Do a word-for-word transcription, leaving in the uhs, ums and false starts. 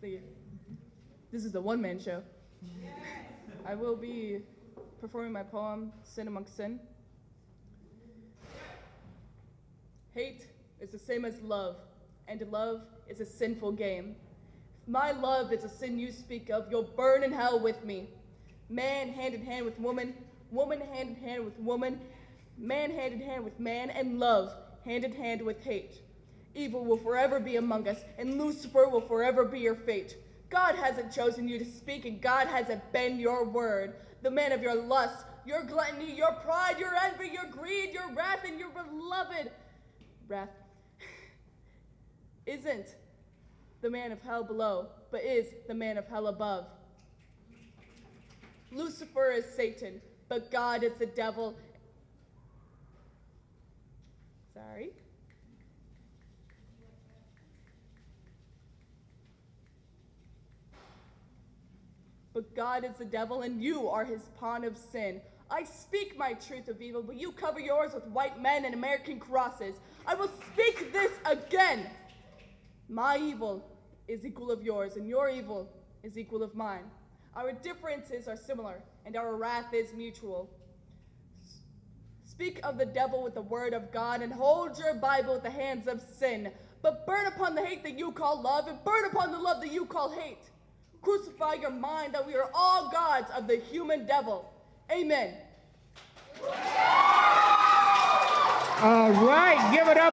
the, this is a one-man show. I will be performing my poem, Sin Amongst Sin. Hate is the same as love, and love is a sinful game. If my love is a sin you speak of, you'll burn in hell with me. Man hand in hand with woman, woman hand in hand with woman, man hand in hand with man, and love hand in hand with hate. Evil will forever be among us, and Lucifer will forever be your fate. God hasn't chosen you to speak, and God hasn't been your word. The man of your lust, your gluttony, your pride, your envy, your greed, your wrath, and your beloved wrath isn't the man of hell below, but is the man of hell above. Lucifer is Satan, but God is the devil. Sorry. But God is the devil, and you are his pawn of sin. I speak my truth of evil, but you cover yours with white men and American crosses. I will speak this again. My evil is equal of yours, and your evil is equal of mine. Our differences are similar, and our wrath is mutual. Speak of the devil with the word of God, and hold your Bible with the hands of sin. But burn upon the hate that you call love, and burn upon the love that you call hate. Crucify your mind that we are all gods of the human devil. Amen. All right, give it up.